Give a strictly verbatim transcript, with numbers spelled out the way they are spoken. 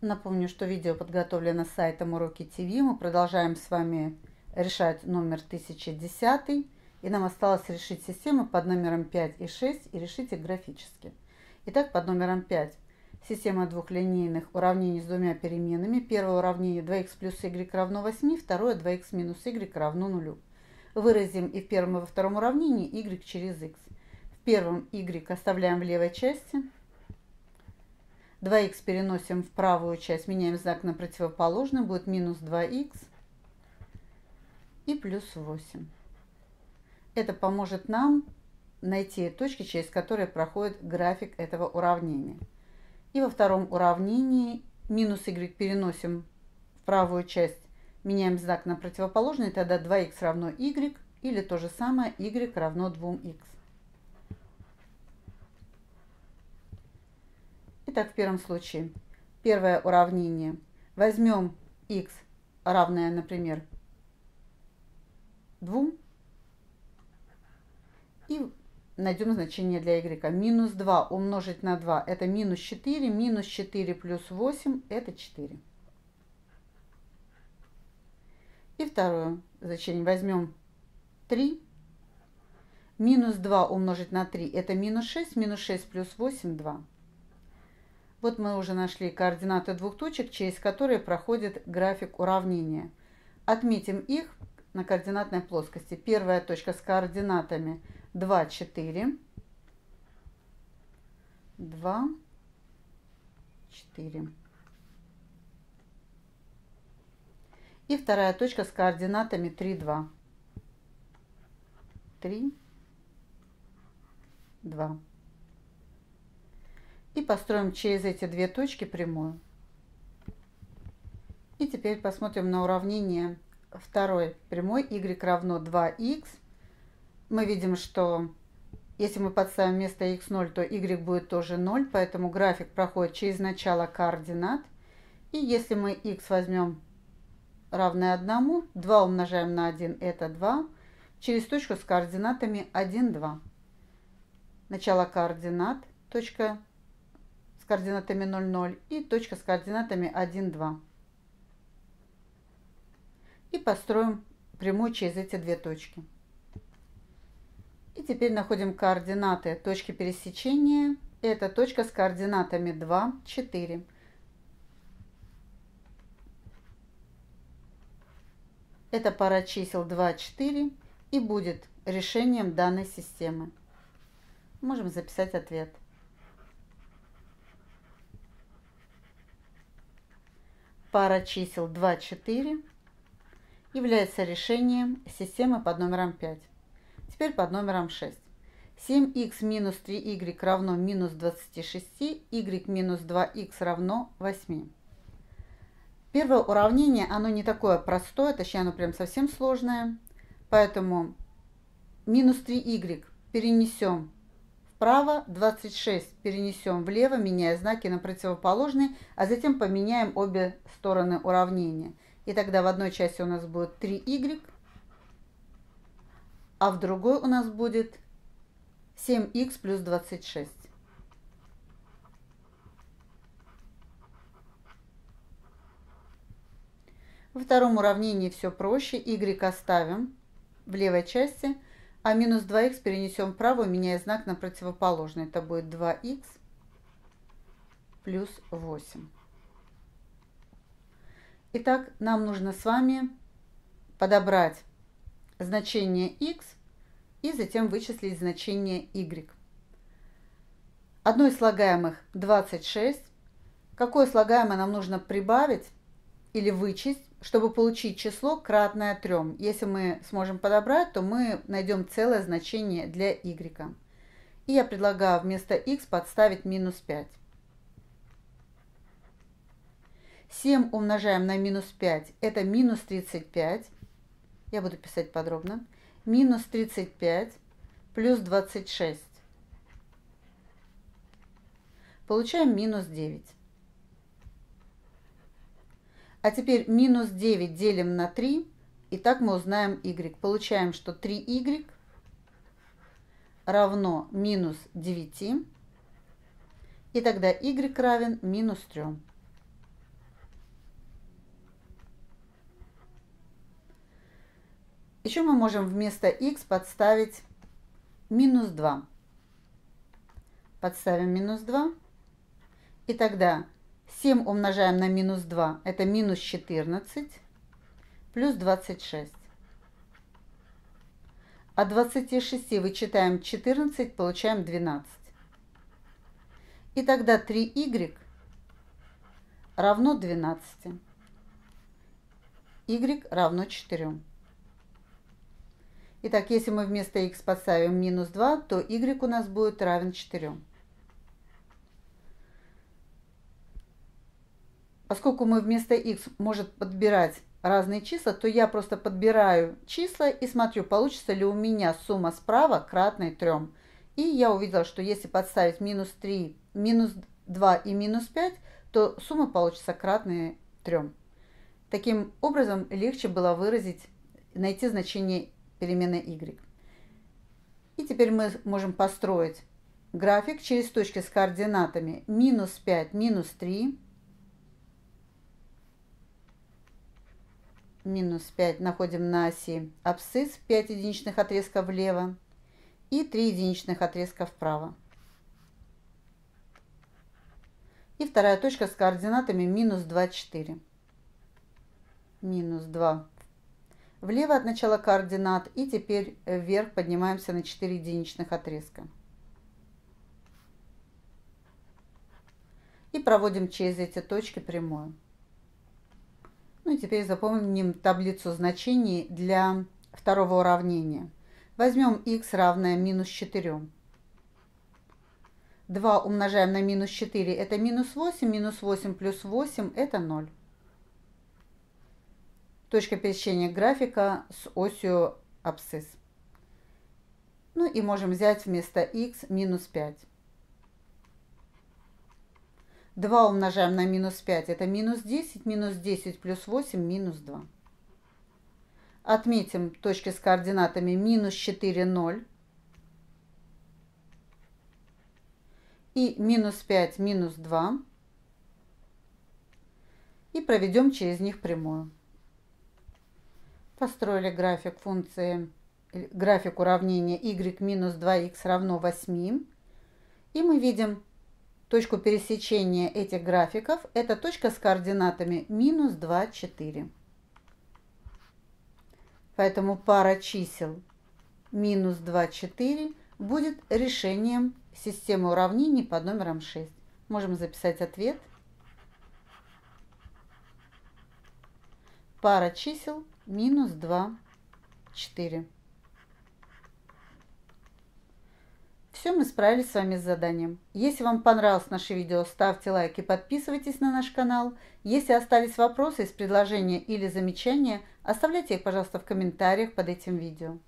Напомню, что видео подготовлено сайтом уроки ТВ. Мы продолжаем с вами решать номер тысяча десять. И нам осталось решить системы под номером пять и шесть и решить их графически. Итак, под номером пять. Система двух линейных уравнений с двумя переменными. Первое уравнение два х плюс y равно восьми, второе два х минус y равно нулю. Выразим и в первом, и во втором уравнении y через x. В первом y оставляем в левой части. два х переносим в правую часть, меняем знак на противоположный, будет минус два х и плюс восемь. Это поможет нам найти точки, через которые проходит график этого уравнения. И во втором уравнении минус y переносим в правую часть, меняем знак на противоположный, тогда два х равно y, или то же самое y равно двум х. Итак, в первом случае, первое уравнение. Возьмем x равное, например, двум. И найдем значение для y. Минус два умножить на два – это минус четыре. Минус четыре плюс восемь – это четыре. И второе значение. Возьмем три. Минус два умножить на три – это минус шесть. Минус шесть плюс восемь – два. Вот мы уже нашли координаты двух точек, через которые проходит график уравнения. Отметим их на координатной плоскости. Первая точка с координатами два, четыре, два, четыре. И вторая точка с координатами три, два, три, два. И построим через эти две точки прямую. И теперь посмотрим на уравнение второй прямой y равно два х. Мы видим, что если мы подставим вместо х ноль, то y будет тоже ноль, поэтому график проходит через начало координат. И если мы x возьмем равное одному, два умножаем на один – это два, через точку с координатами один, два. Начало координат, точка с координатами ноль, ноль и точка с координатами один, два. И построим прямую через эти две точки. И теперь находим координаты точки пересечения. Это точка с координатами два, четыре. Это пара чисел два, четыре и будет решением данной системы. Можем записать ответ. Пара чисел два, четыре является решением системы под номером пять. Теперь под номером шесть. семь х минус три y равно минус двадцать шесть, y минус два х равно восемь. Первое уравнение, оно не такое простое, точнее оно прям совсем сложное. Поэтому минус три y перенесем вправо, двадцать шесть перенесем влево, меняя знаки на противоположные, а затем поменяем обе стороны уравнения. И тогда в одной части у нас будет три y, а в другой у нас будет семь х плюс двадцать шесть. Во втором уравнении все проще. Y оставим в левой части, а минус два х перенесем вправо, меняя знак на противоположный. Это будет два х плюс восемь. Итак, нам нужно с вами подобрать значение x и затем вычислить значение y. Одно из слагаемых двадцать шесть. Какое слагаемое нам нужно прибавить или вычесть, чтобы получить число кратное трем? Если мы сможем подобрать, то мы найдем целое значение для y. И я предлагаю вместо x подставить минус пять. семь умножаем на минус пять, это минус тридцать пять. Я буду писать подробно. Минус тридцать пять плюс двадцать шесть. Получаем минус девять. А теперь минус девять делим на три. И так мы узнаем y. Получаем, что три y равно минус девять. И тогда y равен минус трем. Еще мы можем вместо х подставить минус два. Подставим минус два. И тогда семь умножаем на минус два. Это минус четырнадцать плюс двадцать шесть. От двадцати шести вычитаем четырнадцать, получаем двенадцать. И тогда три у равно двенадцати. Y равно четырем. Итак, если мы вместо х подставим минус два, то y у нас будет равен четырем. Поскольку мы вместо х можем подбирать разные числа, то я просто подбираю числа и смотрю, получится ли у меня сумма справа кратной трем. И я увидела, что если подставить минус три, минус два и минус пять, то сумма получится кратная трем. Таким образом, легче было выразить, найти значение переменной y. И теперь мы можем построить график через точки с координатами минус пять, минус три. Минус пять находим на оси абсцисс, пять единичных отрезков влево и три единичных отрезка вправо. И вторая точка с координатами минус два, четыре. Минус два влево от начала координат, и теперь вверх поднимаемся на четыре единичных отрезка. И проводим через эти точки прямую. Ну и теперь запомним таблицу значений для второго уравнения. Возьмем х равное минус четырем. два умножаем на минус четыре, это минус восемь, минус восемь плюс восемь, это ноль. Точка пересечения графика с осью абсцисс. Ну и можем взять вместо х минус пять. два умножаем на минус пять, это минус десять, минус десять плюс восемь, минус два. Отметим точки с координатами минус четыре, ноль. И минус пять, минус два. И проведем через них прямую. Построили график функции, график уравнения y минус два х равно восемь. И мы видим точку пересечения этих графиков. Это точка с координатами минус два, четыре. Поэтому пара чисел минус два, четыре будет решением системы уравнений под номером шесть. Можем записать ответ. Пара чисел минус два, четыре. Все, мы справились с вами с заданием. Если вам понравилось наше видео, ставьте лайк и подписывайтесь на наш канал. Если остались вопросы из предложения или замечания, оставляйте их, пожалуйста, в комментариях под этим видео.